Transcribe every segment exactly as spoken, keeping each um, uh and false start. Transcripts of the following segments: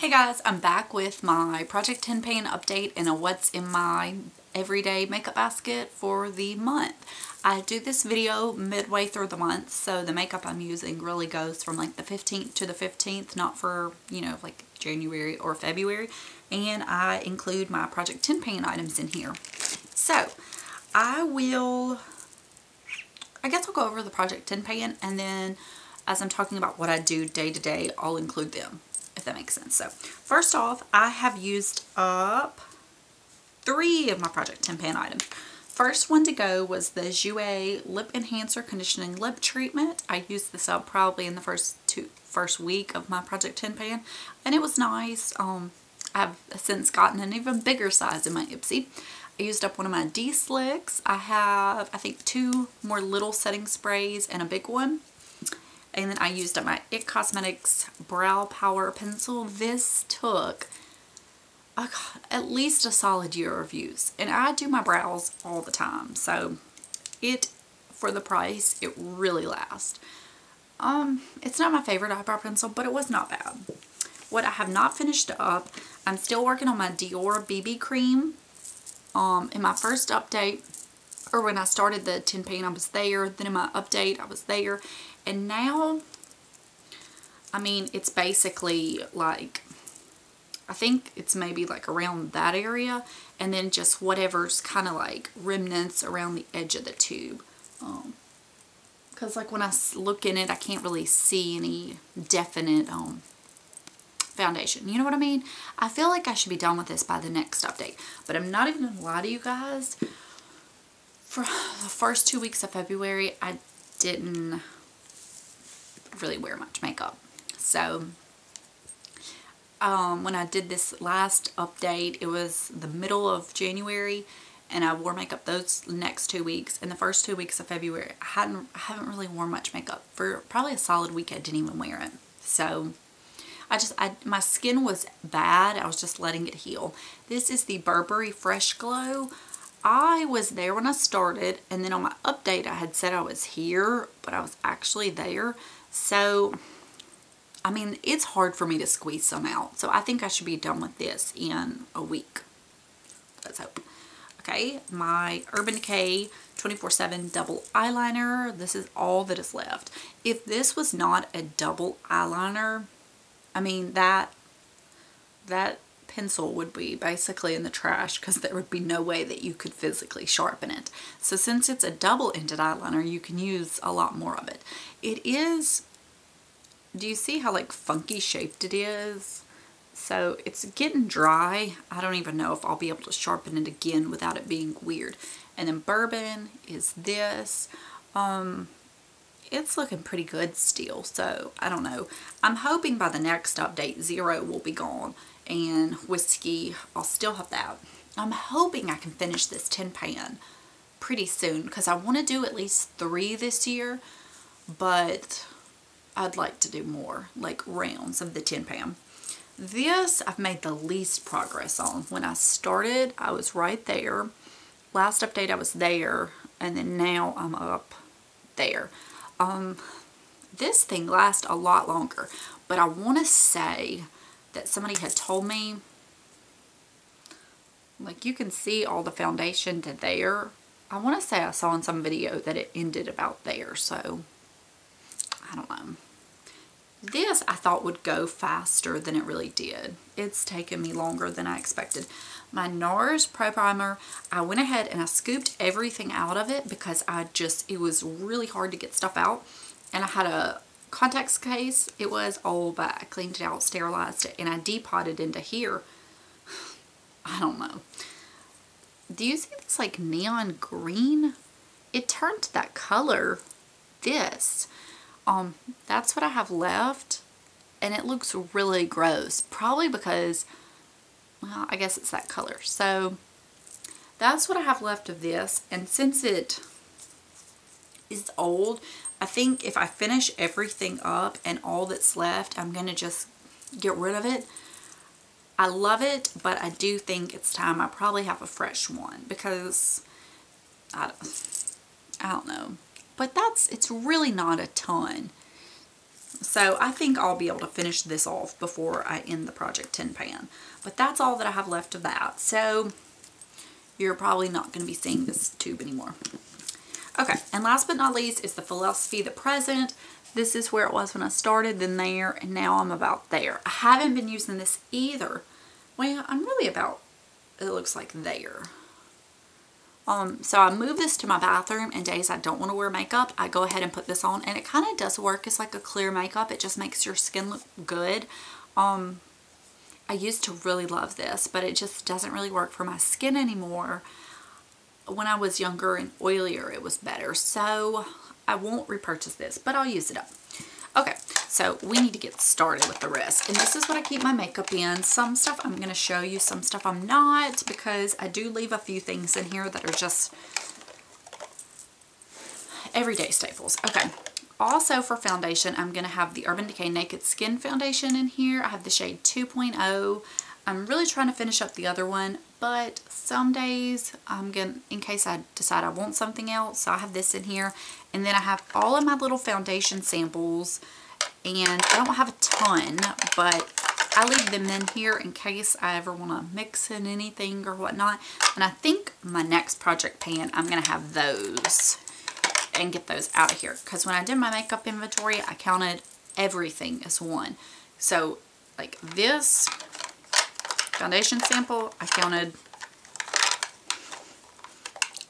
Hey guys, I'm back with my Project ten Pan update and a what's in my everyday makeup basket for the month. I do this video midway through the month, so the makeup I'm using really goes from like the fifteenth to the fifteenth, not for, you know, like January or February, and I include my Project ten Pan items in here. So I will, I guess I'll go over the Project ten Pan, and then as I'm talking about what I do day to day, I'll include them, if that makes sense. So first off, I have used up three of my Project ten Pan items. First one to go was the Jouer Lip Enhancer Conditioning Lip Treatment. I used this up probably in the first two first week of my Project ten Pan, and it was nice. Um, I've since gotten an even bigger size in my Ipsy. I used up one of my D Slicks. I have, I think, two more little setting sprays and a big one. And then I used up my I T Cosmetics Brow Power Pencil. This took a, at least a solid year of use. And I do my brows all the time. So it, for the price, it really lasts. Um, it's not my favorite eyebrow pencil, but it was not bad. What I have not finished up, I'm still working on my Dior B B Cream. Um, in my first update, or when I started the ten Pan, I was there. Then in my update, I was there. And now, I mean, it's basically like, I think it's maybe like around that area, and then just whatever's kind of like remnants around the edge of the tube. Um, because like when I look in it, I can't really see any definite um, foundation. You know what I mean? I feel like I should be done with this by the next update. But I'm not even going to lie to you guys. For the first two weeks of February, I didn't really wear much makeup, so um when I did this last update, it was the middle of January, and I wore makeup those next two weeks, and the first two weeks of February I hadn't I haven't really worn much makeup. For probably a solid week I didn't even wear it, so I just I my skin was bad. I was just letting it heal. This is the Burberry Fresh Glow. I was there when I started, and then on my update I had said I was here, but I was actually there. So, I mean, it's hard for me to squeeze some out. So I think I should be done with this in a week. Let's hope. Okay, my Urban Decay twenty-four seven double eyeliner. This is all that is left. If this was not a double eyeliner, I mean, that, that pencil would be basically in the trash, because there would be no way that you could physically sharpen it. So since it's a double-ended eyeliner, you can use a lot more of it. It is, do you see how like funky shaped it is? So it's getting dry. I don't even know if I'll be able to sharpen it again without it being weird. And then Bourbon is this. Um, it's looking pretty good still, so I don't know. I'm hoping by the next update, Zero will be gone. And Whiskey, I'll still have that. I'm hoping I can finish this ten Pan pretty soon, because I want to do at least three this year, but I'd like to do more, like rounds of the ten Pan. This I've made the least progress on. When I started, I was right there. Last update, I was there, and then now I'm up there. Um, this thing lasts a lot longer, but I want to say that somebody had told me, like, you can see all the foundation to there. I want to say I saw in some video that it ended about there, so I don't know. This I thought would go faster than it really did. It's taken me longer than I expected. My NARS Pro Primer, I went ahead and I scooped everything out of it, because I just, it was really hard to get stuff out, and I had a contacts case. It was old, but I cleaned it out, sterilized it, and I depotted into here. I don't know. Do you see this like neon green? It turned that color. This, um, that's what I have left, and it looks really gross. Probably because, well, I guess it's that color. So that's what I have left of this, and since it is old, I think if I finish everything up and all that's left, I'm going to just get rid of it. I love it, but I do think it's time I probably have a fresh one, because I, I don't know. But that's, it's really not a ton. So I think I'll be able to finish this off before I end the Project ten Pan. But that's all that I have left of that. So you're probably not going to be seeing this tube anymore. Okay, and last but not least is the Philosophy The Present. This is where it was when I started, then there, and now I'm about there. I haven't been using this either. Well, I'm really about, it looks like there. Um, so I move this to my bathroom, and days I don't want to wear makeup, I go ahead and put this on, and it kind of does work. It's like a clear makeup. It just makes your skin look good. Um, I used to really love this, but it just doesn't really work for my skin anymore. When I was younger and oilier, it was better. So I won't repurchase this, but I'll use it up. Okay, so we need to get started with the rest. And this is what I keep my makeup in. Some stuff I'm going to show you, some stuff I'm not, because I do leave a few things in here that are just everyday staples. Okay, also for foundation, I'm going to have the Urban Decay Naked Skin Foundation in here. I have the shade two point oh. I'm really trying to finish up the other one, but some days I'm going to, in case I decide I want something else, so I have this in here. And then I have all of my little foundation samples, and I don't have a ton, but I leave them in here in case I ever want to mix in anything or whatnot. And I think my next Project Pan, I'm going to have those and get those out of here. Because when I did my makeup inventory, I counted everything as one. So like this foundation sample, I counted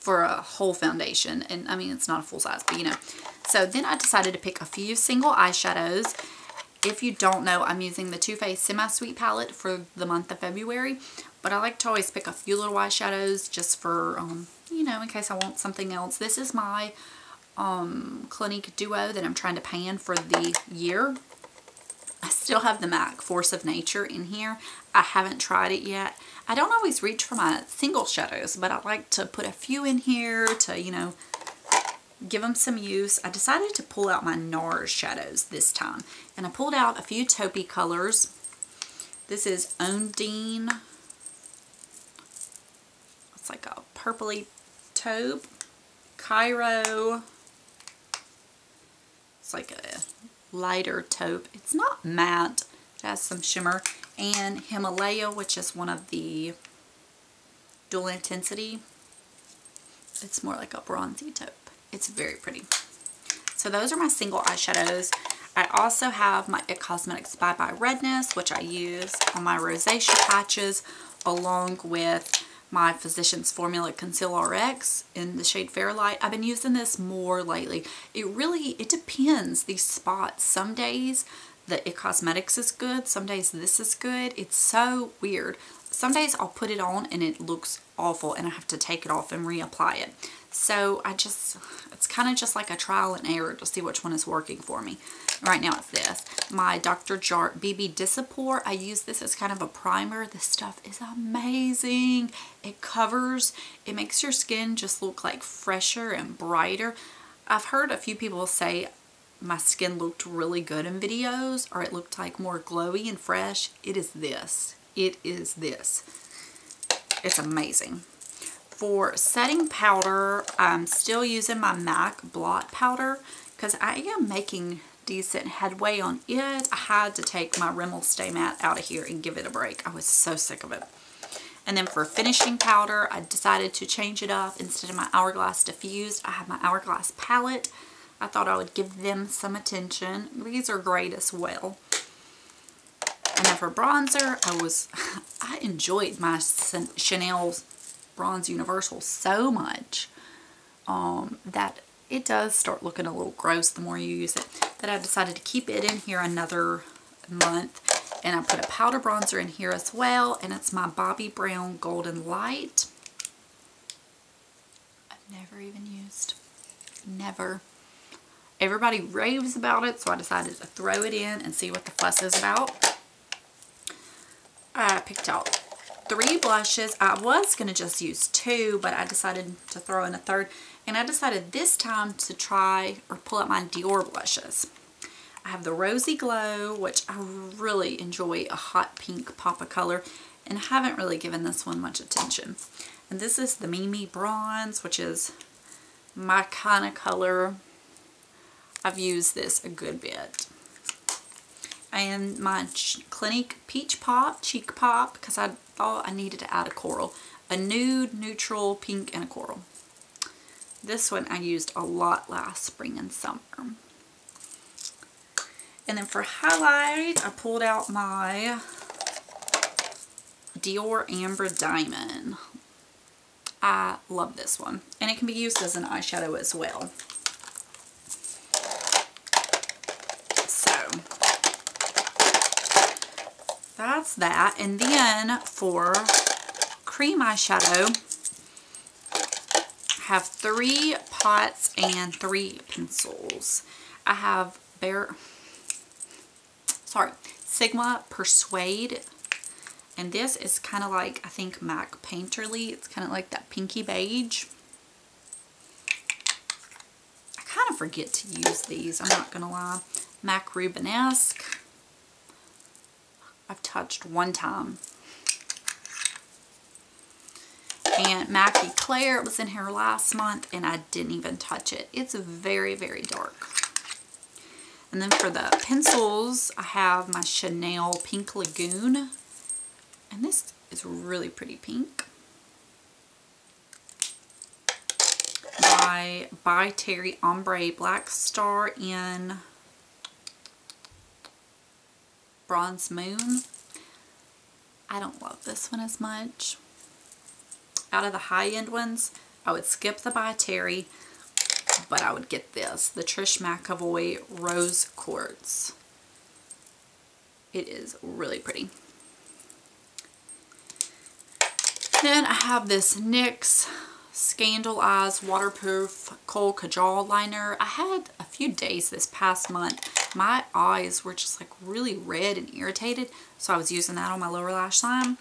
for a whole foundation, and I mean it's not a full size, but you know. So then I decided to pick a few single eyeshadows. If you don't know, I'm using the Too Faced Semi-Sweet Palette for the month of February, but I like to always pick a few little eyeshadows just for um, you know, in case I want something else. This is my um, Clinique Duo that I'm trying to pan for the year. I still have the MAC Force of Nature in here. I haven't tried it yet. I don't always reach for my single shadows, but I like to put a few in here to, you know, give them some use. I decided to pull out my NARS shadows this time, and I pulled out a few taupey colors. This is Ondine. It's like a purpley taupe. Cairo. It's like a lighter taupe. It's not matte. It has some shimmer. And Himalaya, which is one of the dual intensity. It's more like a bronzy taupe. It's very pretty. So those are my single eyeshadows. I also have my I T Cosmetics Bye Bye Redness, which I use on my rosacea patches, along with my Physician's Formula Conceal R X in the shade Fairlight. I've been using this more lately. It really, it depends, these spots. Some days the I T Cosmetics is good, some days this is good. It's so weird. Some days I'll put it on and it looks awful and I have to take it off and reapply it. So I just, it's kind of just like a trial and error to see which one is working for me. Right now it's this. My Doctor Jart B B Disappear. I use this as kind of a primer. This stuff is amazing. It covers, it makes your skin just look like fresher and brighter. I've heard a few people say my skin looked really good in videos, or it looked like more glowy and fresh. It is this. It is this. It's amazing. For setting powder, I'm still using my MAC Blot Powder because I am making decent headway on it. I had to take my Rimmel Stay Matte out of here and give it a break. I was so sick of it. And then for finishing powder, I decided to change it up. Instead of my Hourglass Diffused, I have my Hourglass Palette. I thought I would give them some attention. These are great as well. And then for bronzer, I was, I enjoyed my Chanel's Bronze Universal so much um, that it does start looking a little gross the more you use it, that I decided to keep it in here another month. And I put a powder bronzer in here as well, and it's my Bobbi Brown Golden Light. I've never even used, never. Everybody raves about it, so I decided to throw it in and see what the fuss is about. I picked out three blushes. I was going to just use two, but I decided to throw in a third. And I decided this time to try or pull out my Dior blushes. I have the Rosy Glow, which I really enjoy, a hot pink pop of color. And I haven't really given this one much attention. And this is the Mimi Bronze, which is my kind of color. I've used this a good bit. and my Clinique Peach Pop Cheek Pop because I thought I needed to add a coral. A nude, neutral, pink, and a coral. This one I used a lot last spring and summer. And then for highlight, I pulled out my Dior Amber Diamond. I love this one. And it can be used as an eyeshadow as well. So, that's that. And then for cream eyeshadow, I have three pots and three pencils. I have Bare... Sorry, Sigma Persuade, and this is kind of like, I think, MAC Painterly. It's kind of like that pinky beige. I kind of forget to use these, I'm not gonna lie. MAC Rubenesque, I've touched one time. And MAC Eclair, it was in here last month and I didn't even touch it. It's very, very dark. And then for the pencils, I have my Chanel Pink Lagoon. And this is really pretty pink. My By Terry Ombre Black Star in Bronze Moon. I don't love this one as much. Out of the high-end ones, I would skip the By Terry. But I would get this, the Trish McEvoy Rose Quartz. It is really pretty. Then I have this NYX Scandal Eyes Waterproof Kohl Kajal Liner. I had a few days this past month, my eyes were just like really red and irritated, so I was using that on my lower lash line.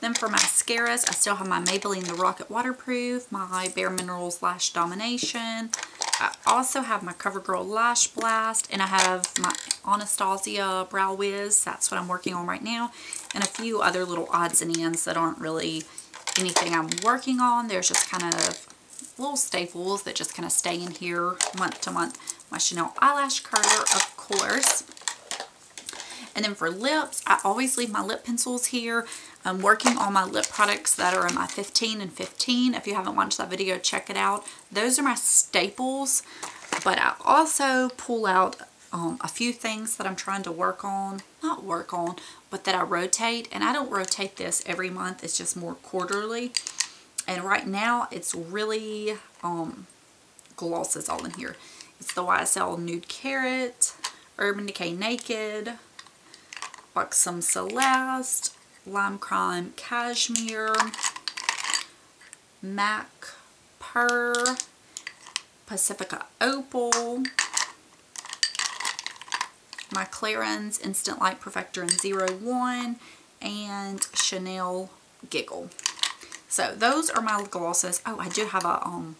Then for mascaras, I still have my Maybelline The Rocket Waterproof, my Bare Minerals Lash Domination. I also have my CoverGirl Lash Blast, and I have my Anastasia Brow Wiz. That's what I'm working on right now. And a few other little odds and ends that aren't really anything I'm working on. There's just kind of little staples that just kind of stay in here month to month. My Chanel Eyelash Curler, of course. And then for lips, I always leave my lip pencils here. I'm working on my lip products that are in my fifteen and fifteen. If you haven't watched that video, check it out. Those are my staples, but I also pull out um, a few things that I'm trying to work on. Not work on, but that I rotate. And I don't rotate this every month. It's just more quarterly. And right now, it's really um, glosses all in here. It's the Y S L Nude Carrot, Urban Decay Naked, Buxom Celeste, Lime Crime Cashmere, MAC Purr, Pacifica Opal, my Clarins Instant Light Perfector in zero one, and Chanel Giggle. So those are my glosses. Oh, I do have a um,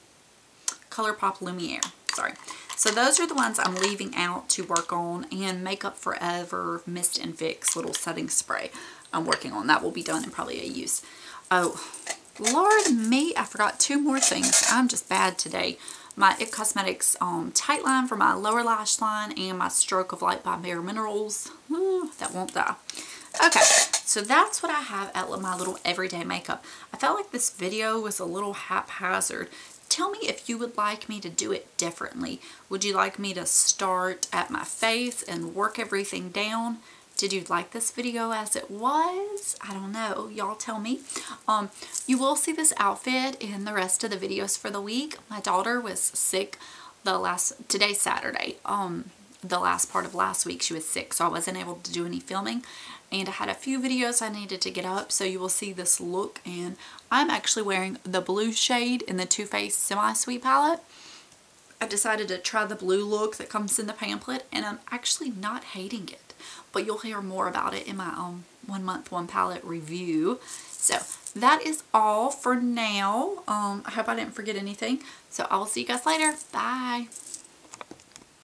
ColourPop Lumiere. Sorry. So those are the ones I'm leaving out to work on, and Makeup Forever Mist and Fix Little Setting Spray. I'm working on that, will be done in probably a use. Oh, Lord me, I forgot two more things. I'm just bad today. My I T Cosmetics um, Tight Line for my lower lash line, and my Stroke of Light by Bare Minerals. Ooh, that won't die. Okay, so that's what I have at my little everyday makeup. I felt like this video was a little haphazard. Tell me if you would like me to do it differently. Would you like me to start at my face and work everything down? Did you like this video as it was? I don't know. Y'all tell me. Um, you will see this outfit in the rest of the videos for the week. My daughter was sick the last, today Saturday, um, the last part of last week she was sick, so I wasn't able to do any filming. And I had a few videos I needed to get up, so you will see this look. And I'm actually wearing the blue shade in the Too Faced Semi-Sweet Palette. I decided to try the blue look that comes in the pamphlet, and I'm actually not hating it. But you'll hear more about it in my own one month, one palette review. So that is all for now. Um, I hope I didn't forget anything. So I will see you guys later. Bye.